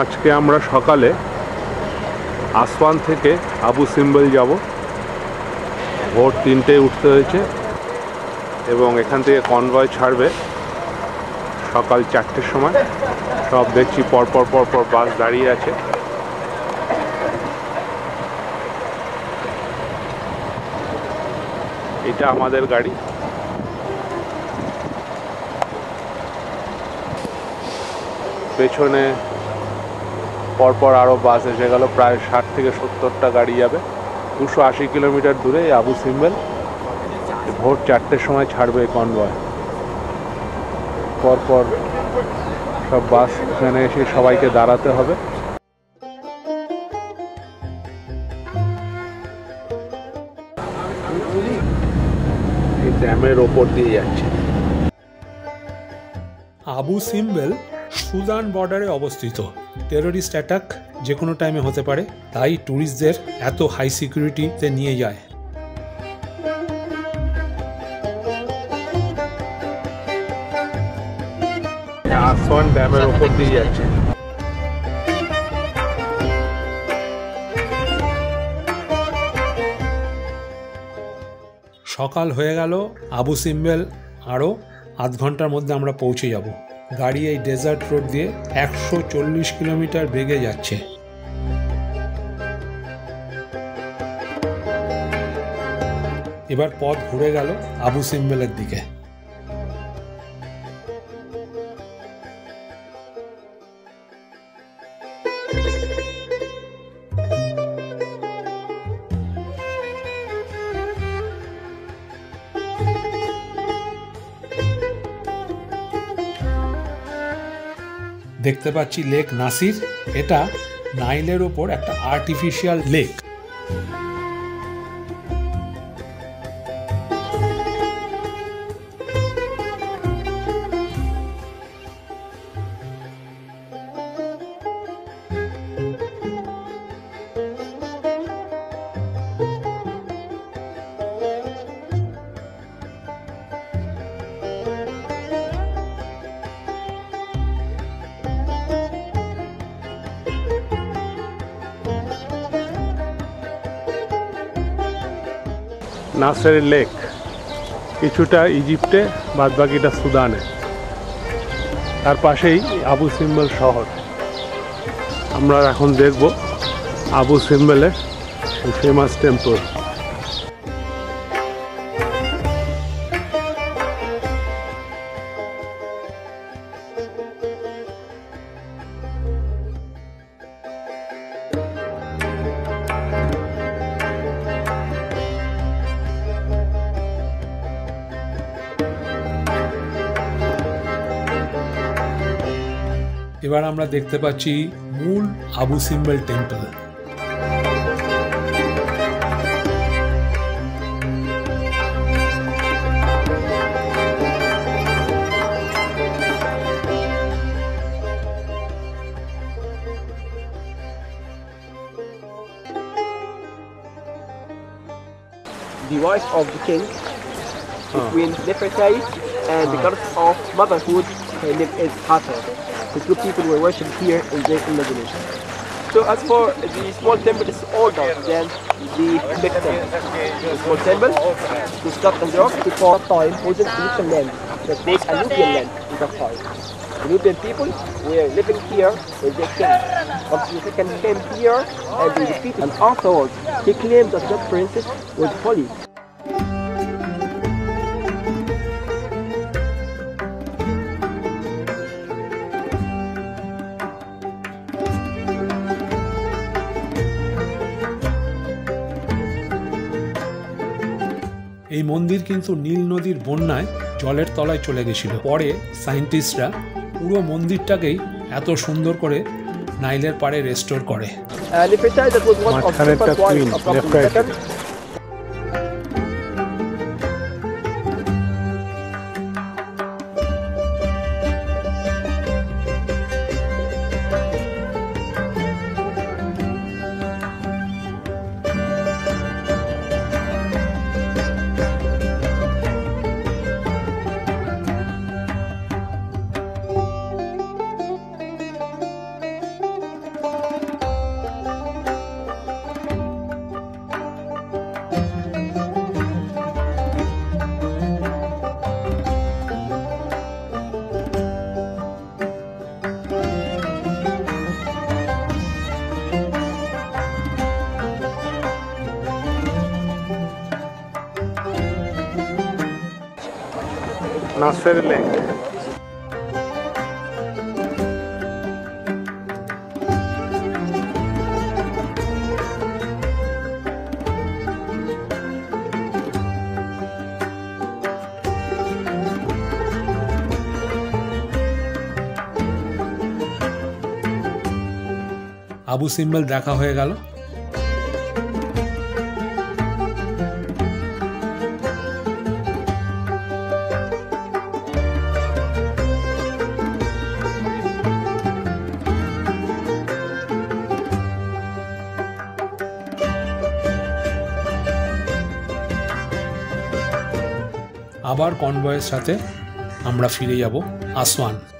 আজকে আমরা সকালে আসওয়ান থেকে আবু সিম্বেল যাব। ভোর 3টায় উঠতে হয়েছে এবং এখান থেকে কনভয় ছাড়বে সকাল 4টের সময়। সব দেখছি পরপর পরপর বাস দাঁড়িয়ে আছে। এটা আমাদের গাড়ি। পেছনে পরপর আরও বাস এসে গেল, প্রায় 60 থেকে 70টা গাড়ি যাবে। 280 কিলোমিটার দূরে আবু সিম্বেল। ভোর 4টের সময় ছাড়বে এই কনভয়। পরপর সব বাস এখানে এসে সবাইকে দাঁড়াতে হবে। এই ড্যামের ওপর দিয়ে যাচ্ছে। আবু সিম্বেল সুদান বর্ডারে অবস্থিত। টেররিস্ট অ্যাটাক যে কোনো টাইমে হতে পারে, তাই ট্যুরিস্টদের এত হাই সিকিউরিটিতে নিয়ে যায়। আসওয়ান ড্যামের ওপর দিয়ে যাচ্ছে। সকাল হয়ে গেল। আবু সিম্বেল আরও আধ ঘন্টার মধ্যে আমরা পৌঁছে যাব। গাড়ি এই ডেজার্ট রোড দিয়ে 140 কিলোমিটার বেগে যাচ্ছে। এবার পথ ঘুরে গেল আবু সিম্বেলের দিকে। দেখতে পাচ্ছি লেক নাসির। এটা নাইলের ওপর একটা আর্টিফিশিয়াল লেক। নাসের লেক কিছুটা ইজিপ্টে, বাদবাকিটা সুদানে। তার পাশেই আবু সিম্বেল শহর। আমরা এখন দেখব আবু সিম্বেলের ফেমাস টেম্পল। এবার আমরা দেখতে পাচ্ছি মূল Abu Simbel temple. The voice of the king between Nefertari and the goddess of motherhood, her name is Hathor. The two people were worshipped here in their imagination. So as for the small temple, it's older than the big temple. The small temple was cut and rock before time was a little land that was a Nubian land in that time. The Nubian people were living here with their king. But the second came here and they defeated, and afterwards he claimed that that princess was holy. এই মন্দির কিন্তু নীল নদীর বন্যায় জলের তলায় চলে গেছিল। পরে সায়েন্টিস্টরা পুরো মন্দিরটাকেই এত সুন্দর করে নাইলের পাড়ে রেস্টোর করে। Nasser Lake. আবু সিম্বল দেখা হয়ে গেল। আবার কনভয়ের সাথে আমরা ফিরে যাব আসওয়ান।